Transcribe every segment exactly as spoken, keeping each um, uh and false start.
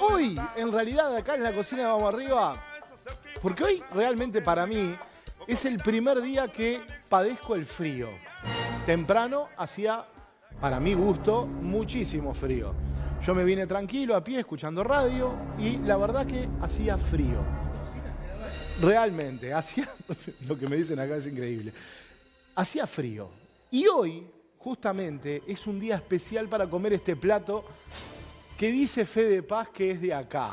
Hoy, en realidad, acá en la cocina de Vamos Arriba, porque hoy realmente para mí es el primer día que padezco el frío. Temprano hacía, para mi gusto, muchísimo frío. Yo me vine tranquilo, a pie, escuchando radio, y la verdad que hacía frío. Realmente, hacía... Lo que me dicen acá es increíble. Hacía frío. Y hoy, justamente, es un día especial para comer este plato que dice Fede Paz que es de acá.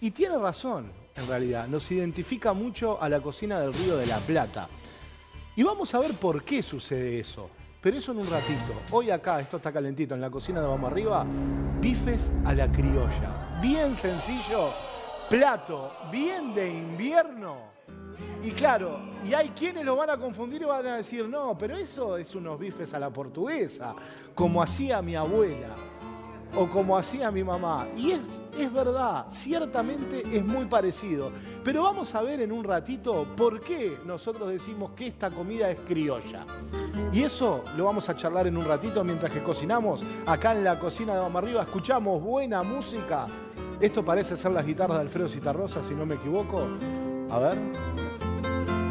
Y tiene razón, en realidad. Nos identifica mucho a la cocina del Río de la Plata. Y vamos a ver por qué sucede eso. Pero eso en un ratito. Hoy acá, esto está calentito, en la cocina de Vamos Arriba, bifes a la criolla. Bien sencillo, plato, bien de invierno. Y claro, y hay quienes lo van a confundir y van a decir, no, pero eso es unos bifes a la portuguesa, como hacía mi abuela o como hacía mi mamá. Y es, es verdad, ciertamente es muy parecido. Pero vamos a ver en un ratito por qué nosotros decimos que esta comida es criolla. Y eso lo vamos a charlar en un ratito mientras que cocinamos. Acá en la cocina de Vamos Arriba escuchamos buena música. Esto parece ser las guitarras de Alfredo Zitarrosa, si no me equivoco. A ver,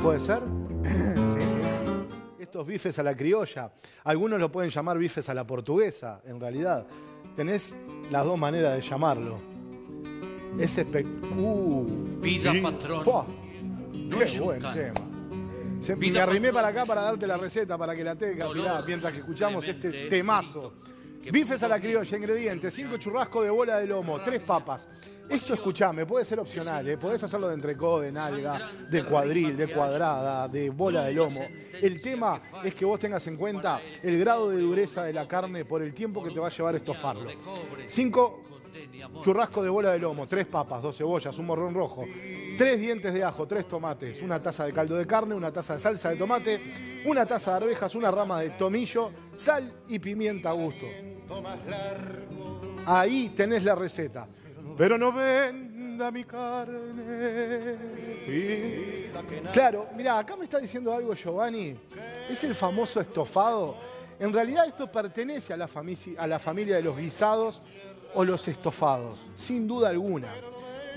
¿puede ser? Sí, sí. Estos bifes a la criolla, algunos lo pueden llamar bifes a la portuguesa, en realidad. Tenés las dos maneras de llamarlo. Es espectacular. Uh, Vida ¿sí? patrón. ¡Pah! No ¡Qué buen can. tema! Se, me arrimé para acá para darte la receta, para que la tengas, mirá, mientras que escuchamos este temazo. Bifes a la criolla, ingredientes, cinco churrascos de bola de lomo, tres papas. Esto, escuchame, puede ser opcional, ¿eh? Podés hacerlo de entrecó, de nalga, de cuadril, de cuadrada, de bola de lomo. El tema es que vos tengas en cuenta el grado de dureza de la carne por el tiempo que te va a llevar estofarlo. Cinco churrascos de bola de lomo, tres papas, dos cebollas, un morrón rojo, tres dientes de ajo, tres tomates, una taza de caldo de carne, una taza de salsa de tomate, una taza de arvejas, una rama de tomillo, sal y pimienta a gusto. Ahí tenés la receta. Pero no venda mi carne. Sí. Claro, mirá, acá me está diciendo algo Giovanni. Es el famoso estofado. En realidad esto pertenece a la, a la familia de los guisados o los estofados, sin duda alguna.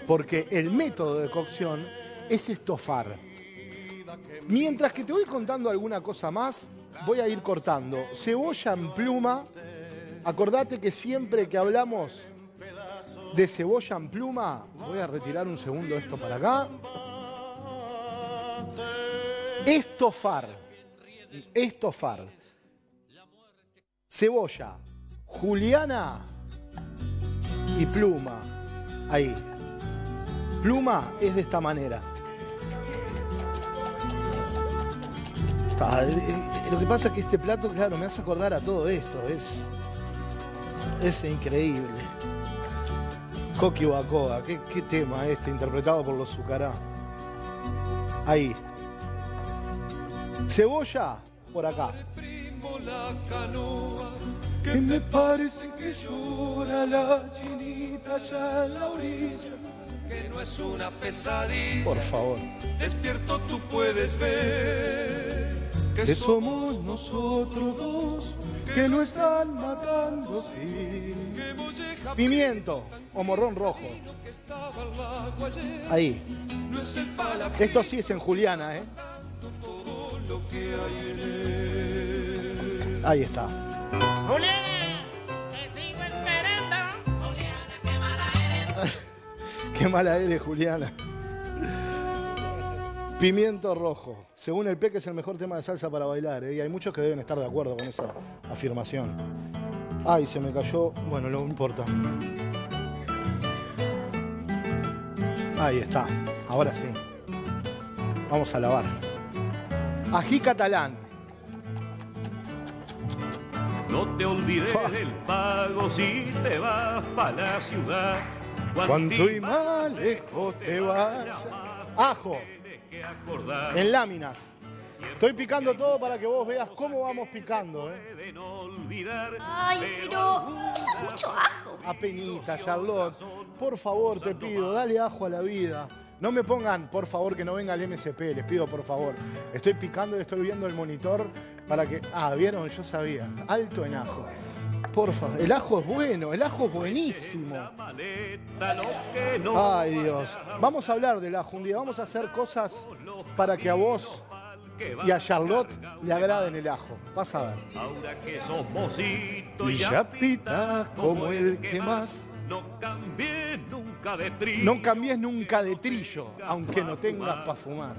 Porque el método de cocción es estofar. Mientras que te voy contando alguna cosa más, voy a ir cortando. Cebolla en pluma. Acordate que siempre que hablamos de cebolla en pluma, voy a retirar un segundo esto para acá. Estofar. Estofar. Cebolla, juliana y pluma. Ahí. Pluma es de esta manera. Lo que pasa es que este plato, claro, me hace acordar a todo esto. Es, es increíble. Coquibacoa, ¿Qué, qué tema este, interpretado por los sucará. Ahí. Cebolla, por acá. Que me parece que llora la chinita allá en la orilla. Que no es una pesadilla. Por favor. Despierto tú puedes ver que somos nosotros dos. Que lo están matando, sí. Pimiento o morrón rojo. Ahí. Esto sí es en juliana, ¿eh? Ahí está. ¡Juliana! ¡Te sigo esperando! ¡Juliana, qué mala eres! ¡Qué mala eres, Juliana! Pimiento rojo. Según el Peque es el mejor tema de salsa para bailar, ¿eh? Y hay muchos que deben estar de acuerdo con esa afirmación. Ay, se me cayó. Bueno, no importa. Ahí está. Ahora sí. Vamos a lavar. Ají catalán. No te olvides ah. del pago si te vas para la ciudad. Cuanto y más lejos te vayas. Ajo. En láminas. Estoy picando todo para que vos veas cómo vamos picando, ¿eh? Ay, pero eso es mucho ajo. Apenita, Charlotte. Por favor, te pido, dale ajo a la vida. No me pongan, por favor, que no venga el M C P. Les pido, por favor. Estoy picando y estoy viendo el monitor para que... Ah, ¿vieron? Yo sabía. Alto en ajo. porfa. El ajo es bueno, el ajo es buenísimo. Ay, Dios. Vamos a hablar del ajo un día. Vamos a hacer cosas para que a vos y a Charlotte le agraden el ajo. Vas a ver. Y ya pita como el que más. No cambies nunca de trillo. No cambies nunca de trillo, aunque no tengas para fumar.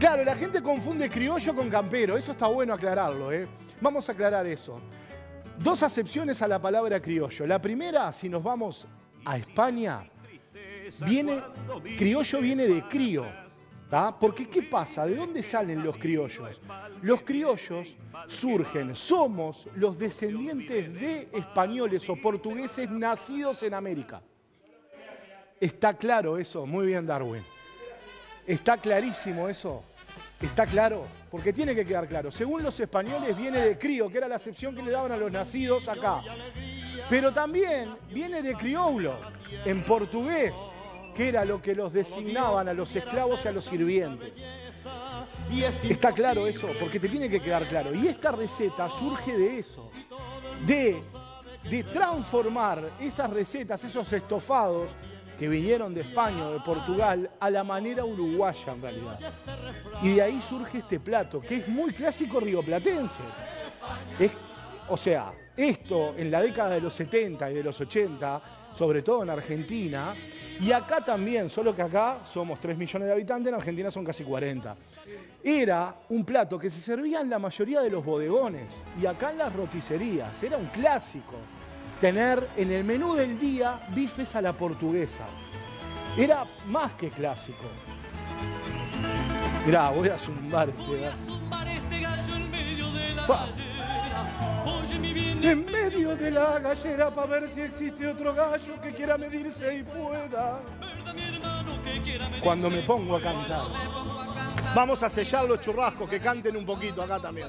Claro, la gente confunde criollo con campero. Eso está bueno aclararlo, ¿eh? Vamos a aclarar eso. Dos acepciones a la palabra criollo. La primera, si nos vamos a España, viene, criollo viene de crío. ¿Tá? Porque ¿qué pasa? ¿De dónde salen los criollos? Los criollos surgen, somos los descendientes de españoles o portugueses nacidos en América. ¿Está claro eso? Muy bien, Darwin. ¿Está clarísimo eso? ¿Está claro? Porque tiene que quedar claro. Según los españoles viene de crío, que era la acepción que le daban a los nacidos acá. Pero también viene de crioulo, en portugués, que era lo que los designaban a los esclavos y a los sirvientes. ¿Está claro eso? Porque te tiene que quedar claro. Y esta receta surge de eso, de, de transformar esas recetas, esos estofados que vinieron de España o de Portugal a la manera uruguaya en realidad. Y de ahí surge este plato, que es muy clásico rioplatense. Es, o sea, esto en la década de los setenta y de los ochenta, sobre todo en Argentina, y acá también, solo que acá somos tres millones de habitantes, en Argentina son casi cuarenta. Era un plato que se servía en la mayoría de los bodegones y acá en las roticerías. Era un clásico tener en el menú del día bifes a la portuguesa. Era más que clásico. Mirá, voy a zumbar este gallo en medio de la En medio de la gallera para ver si existe otro gallo que quiera medirse y pueda. Cuando me pongo a cantar. Vamos a sellar los churrascos, que canten un poquito acá también.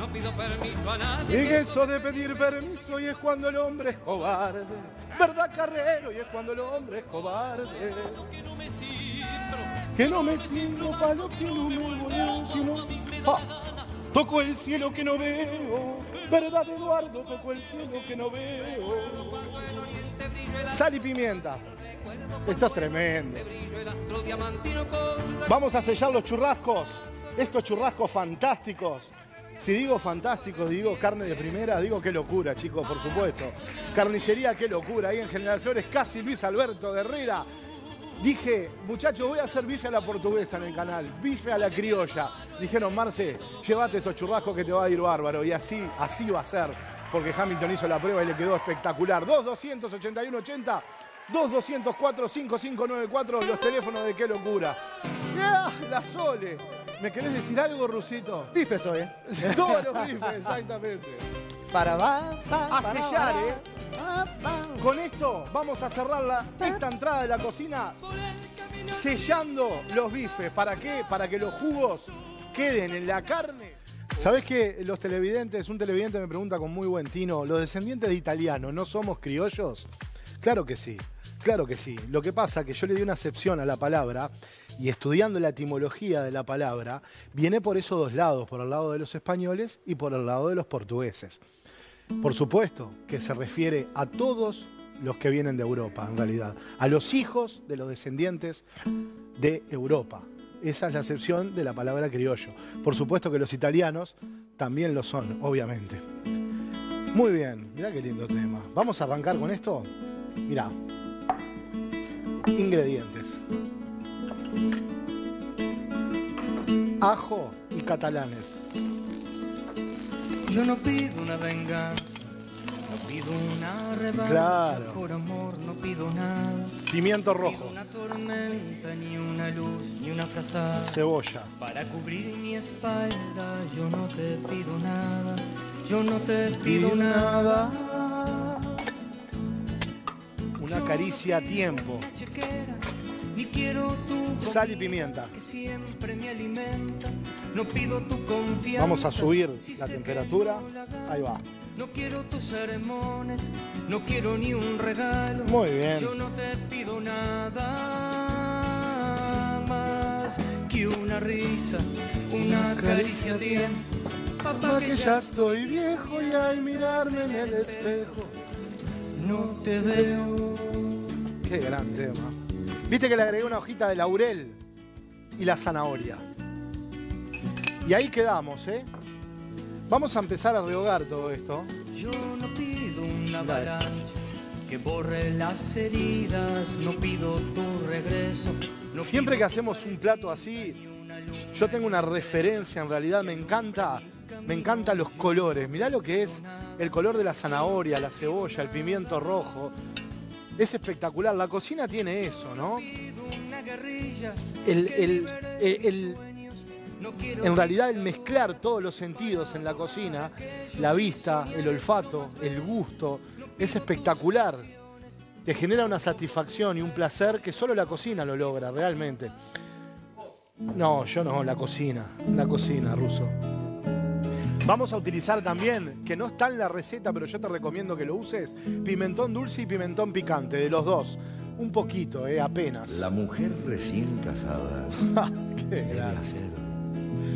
No pido permiso a nadie. Y eso de pedir permiso y es cuando el hombre es cobarde. Verdad, Carrero, y es cuando el hombre es cobarde. Que no me siento para lo que no me vuelvo, sino... Ah. Toco el cielo que no veo, verdad, Eduardo, toco el cielo que no veo. Sal y pimienta. Esto es tremendo. Vamos a sellar los churrascos. Estos churrascos fantásticos. Si digo fantásticos, digo carne de primera, digo qué locura, chicos, por supuesto. Carnicería, qué locura. Ahí en General Flores, casi Luis Alberto de Herrera. Dije, muchachos, voy a hacer bife a la portuguesa en el canal, bife a la criolla. Dijeron, Marce, llévate estos churrascos que te va a ir bárbaro. Y así, así va a ser, porque Hamilton hizo la prueba y le quedó espectacular. dos dos cero cero, ocho uno ocho cero, dos dos cero cero, cuatro cinco cinco nueve cuatro, los teléfonos de Qué Locura. ¡Ah, la Sole! ¿Me querés decir algo, Rusito? Bife soy, ¿eh? Todos los bifes, exactamente. Para, va, para, a sellar, ¿eh? Con esto vamos a cerrar la, esta entrada de la cocina sellando los bifes. ¿Para qué? Para que los jugos queden en la carne. ¿Sabés que los televidentes, un televidente me pregunta con muy buen tino, los descendientes de italianos, ¿no somos criollos? Claro que sí, claro que sí. Lo que pasa es que yo le di una acepción a la palabra y estudiando la etimología de la palabra, viene por esos dos lados, por el lado de los españoles y por el lado de los portugueses. Por supuesto que se refiere a todos los que vienen de Europa, en realidad. A los hijos de los descendientes de Europa. Esa es la acepción de la palabra criollo. Por supuesto que los italianos también lo son, obviamente. Muy bien, mirá qué lindo tema. ¿Vamos a arrancar con esto? Mirá. Ingredientes. Ajo y catalanes. Yo no pido una venganza, no pido una revancha, claro. Por amor no pido nada. Pimiento rojo. No pido una tormenta, ni una luz, ni una frazada. Cebolla. Para cubrir mi espalda, yo no te pido nada, yo no te pido, pido nada. nada. Una caricia a tiempo. Ni quiero tu sal y pimienta. Que siempre me alimenta. No pido tu confianza. Vamos a subir si la temperatura. La ahí va. No quiero tus sermones. No quiero ni un regalo. Muy bien. Yo no te pido nada más que una risa, una caricia a tiempo. papá, que ya estoy viejo y al mirarme en el espejo no te veo. Qué gran tema. Viste que le agregué una hojita de laurel y la zanahoria. Y ahí quedamos, ¿eh? Vamos a empezar a rehogar todo esto. Yo no pido una avalancha que borre las heridas, no pido tu regreso. No. Siempre que hacemos un plato así, yo tengo una referencia, en realidad me encanta, me encantan los colores. Mirá lo que es el color de la zanahoria, la cebolla, el pimiento rojo. Es espectacular, la cocina tiene eso, ¿no? El, el, el, el, en realidad el mezclar todos los sentidos en la cocina, la vista, el olfato, el gusto, es espectacular. Te genera una satisfacción y un placer que solo la cocina lo logra, realmente. No, yo no, la cocina, la cocina, Ruso. Vamos a utilizar también, que no está en la receta, pero yo te recomiendo que lo uses, pimentón dulce y pimentón picante, de los dos. Un poquito, eh, apenas. La mujer recién casada debe hacer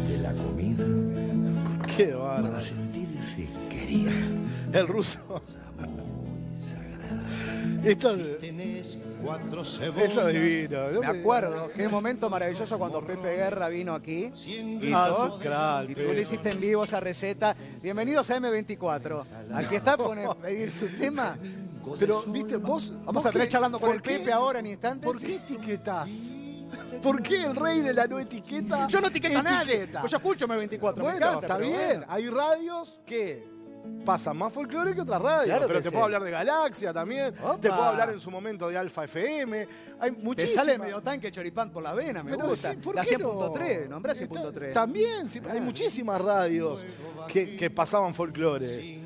de la comida qué para sentirse querida. El Ruso. Esto es... Eso es divino. Me acuerdo, qué momento maravilloso cuando Pepe Guerra vino aquí. Y, ah, todo, crack, y tú le hiciste en vivo esa receta. Bienvenidos a eme veinticuatro. Aquí está para pedir su tema. Pero, viste, vos... Vamos a estar charlando con el Pepe ahora en instantes. ¿Por qué etiquetás? ¿Por qué el rey de la no etiqueta? Yo no etiqueto a nadie. Pues yo escucho eme veinticuatro. Bueno, me encanta, está bien. Bueno. Hay radios que... pasan más folclore que otras radios, claro, pero te sí. puedo hablar de Galaxia también. Opa. Te puedo hablar en su momento de Alfa F M. Hay muchísimas. Te sale medio tanque choripán por la vena, me pero gusta. Sí, ¿por la cien punto tres, no? cien punto tres. También, sí, hay muchísimas radios que, que pasaban folclore.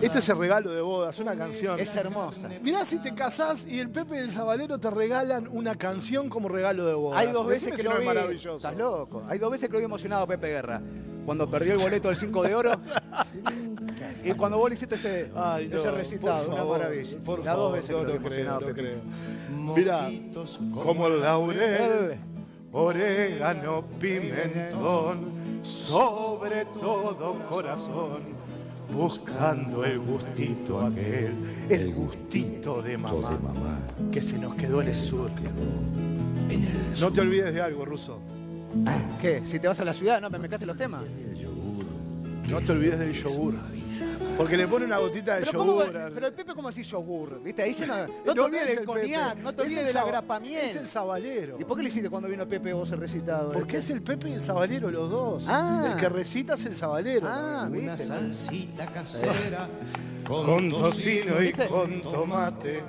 Este es el regalo de bodas, una canción. Es hermosa. Mirá, si te casás y el Pepe del Zabalero te regalan una canción como regalo de bodas. Hay dos veces que lo vi. Maravilloso. Estás loco. Hay dos veces que lo vi emocionado a Pepe Guerra. Cuando perdió el boleto del cinco de oro. Y cuando vos le hiciste ese, Ay, no, ese recitado, una favor, maravilla. Por las dos veces favor, que lo, lo creo, lo creo. Mirá, como el laurel, orégano, pimentón, sobre todo corazón. Buscando el gustito aquel, el gustito de mamá, de mamá que se nos quedó en el sur. Quedó en el sur. No te olvides de algo, Ruso. ¿Qué? Si te vas a la ciudad, no me mezclaste los temas. No te olvides del yogur. Porque le pone una gotita de pero yogur. Cómo, pero el Pepe como así yogur, ¿viste? Ahí se no, no, no te olvides del cognac, no te olvides de la grapa miel. Es el Zabalero. ¿Y por qué le hiciste cuando vino Pepe vos el recitado? Porque es el Pepe y el Zabalero los dos. Ah. El que recita es el Zabalero. Ah, ¿viste? Una salsita casera con tocino y con tomate.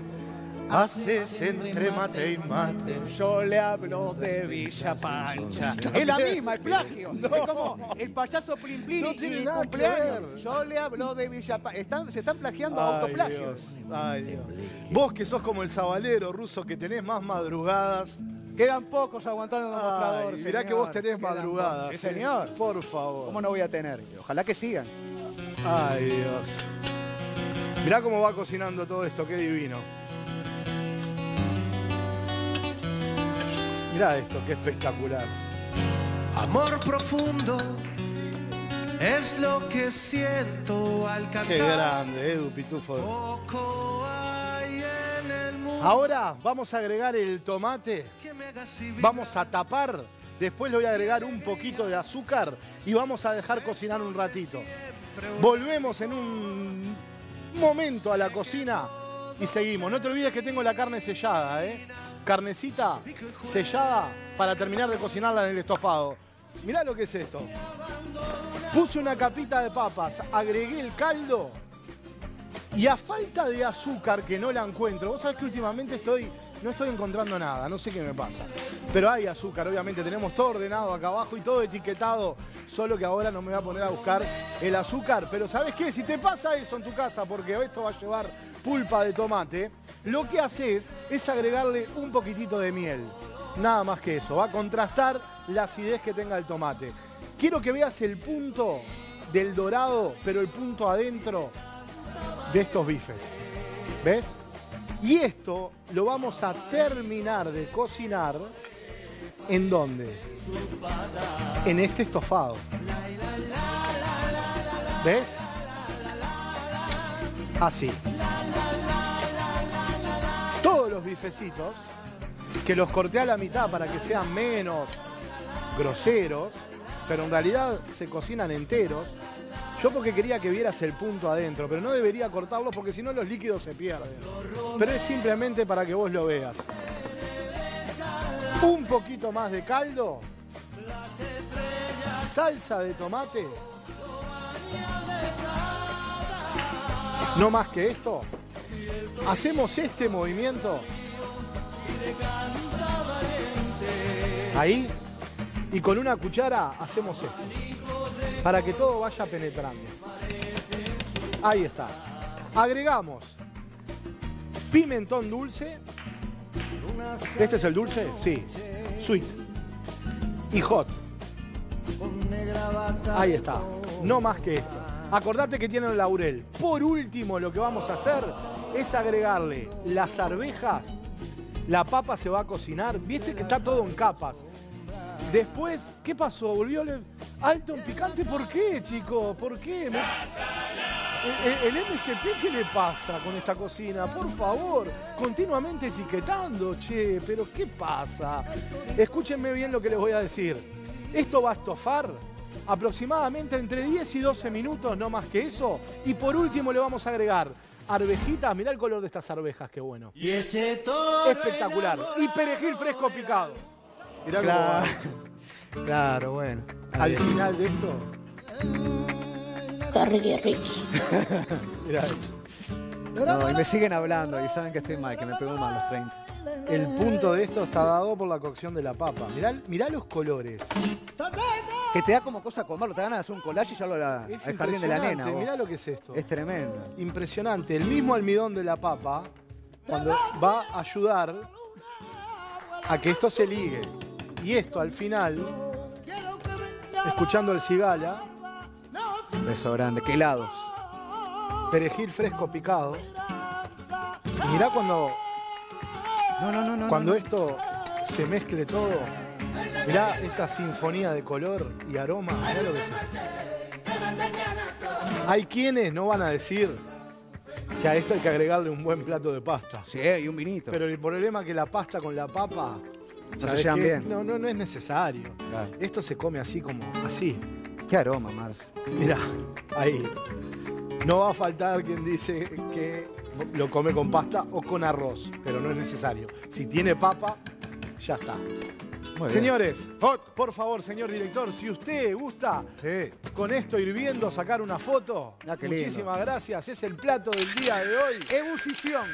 Haces entre mate y mate. Yo le hablo de Villa Pancha. Es la misma, el plagio. No. Es como el payaso Plin Plin no y el cumpleaños. Yo le hablo de Villa Pancha. Están, se están plagiando a autoplagios. Ay, Dios. Vos que sos como el Zabalero, Ruso, que tenés más madrugadas. Quedan pocos aguantando el mostrador. Mirá, señor, que vos tenés madrugadas. Sí, señor. Por favor. ¿Cómo no voy a tener? Ojalá que sigan. Ay, Dios. Mirá cómo va cocinando todo esto. Qué divino. Mirá esto, qué espectacular. Amor profundo es lo que siento al cantar. Qué grande, Edu Pitufo. Ahora vamos a agregar el tomate. Vamos a tapar. Después le voy a agregar un poquito de azúcar y vamos a dejar cocinar un ratito. Volvemos en un momento a la cocina y seguimos. No te olvides que tengo la carne sellada, ¿eh? Carnecita sellada para terminar de cocinarla en el estofado. Mirá lo que es esto. Puse una capita de papas, agregué el caldo y a falta de azúcar que no la encuentro, vos sabés que últimamente estoy, no estoy encontrando nada, no sé qué me pasa. Pero hay azúcar, obviamente, tenemos todo ordenado acá abajo y todo etiquetado, solo que ahora no me voy a poner a buscar el azúcar. Pero ¿sabés qué? Si te pasa eso en tu casa, porque esto va a llevar pulpa de tomate, lo que haces es agregarle un poquitito de miel. Nada más que eso. Va a contrastar la acidez que tenga el tomate. Quiero que veas el punto del dorado, pero el punto adentro de estos bifes. ¿Ves? Y esto lo vamos a terminar de cocinar. ¿En dónde? En este estofado. ¿Ves? Así. Todos los bifecitos, que los corté a la mitad para que sean menos groseros, pero en realidad se cocinan enteros. Yo porque quería que vieras el punto adentro, pero no debería cortarlos porque si no los líquidos se pierden. Pero es simplemente para que vos lo veas. Un poquito más de caldo, salsa de tomate, no más que esto. Hacemos este movimiento ahí y con una cuchara hacemos esto para que todo vaya penetrando. Ahí está. Agregamos pimentón dulce. ¿Este es el dulce? Sí. Sweet. Y hot. Ahí está. No más que esto. Acordate que tienen laurel. Por último, lo que vamos a hacer es agregarle las arvejas. La papa se va a cocinar. Viste que está todo en capas. Después, ¿qué pasó? Volvió el Alton picante. ¿Por qué, chicos? ¿Por qué? Me... El, el M C P, ¿qué le pasa con esta cocina? Por favor, continuamente etiquetando, che, pero ¿qué pasa? Escúchenme bien lo que les voy a decir. Esto va a estofar aproximadamente entre diez y doce minutos, no más que eso. Y por último le vamos a agregar arvejitas. Mirá el color de estas arvejas, qué bueno. Y ese todo espectacular. Y perejil fresco picado. Mirá claro, cómo va. Claro, bueno. Al adiós. Final de esto... Ricky, Ricky. Mirá esto. No, y me siguen hablando y saben que estoy mal, que me pego mal los treinta. El punto de esto está dado por la cocción de la papa. Mirá, mirá los colores. Que te da como cosa comerlo, te ganas de hacer un collage y ya lo hará el jardín de la nena. Vos. Mirá lo que es esto. Es tremendo. Impresionante. El mismo almidón de la papa, cuando va a ayudar a que esto se ligue. Y esto al final, escuchando el cigala. Un beso grande, qué helados. Perejil fresco picado. Y mirá cuando. No, no, no, no. Cuando no, no. Esto se mezcle todo. Mirá esta sinfonía de color y aroma. Mirá lo que es. Hay quienes no van a decir que a esto hay que agregarle un buen plato de pasta. Sí, y un vinito. Pero el problema es que la pasta con la papa. ¿Sabés qué? Bien. No, no, no es necesario. Claro. Esto se come así como así. Qué aroma, Marce. Mirá, ahí. No va a faltar quien dice que lo come con pasta o con arroz, pero no es necesario. Si tiene papa, ya está. Muy señores, bien. Por favor, señor director, si usted gusta sí. Con esto hirviendo sacar una foto, ah, muchísimas gracias. Es el plato del día de hoy. Ebullición.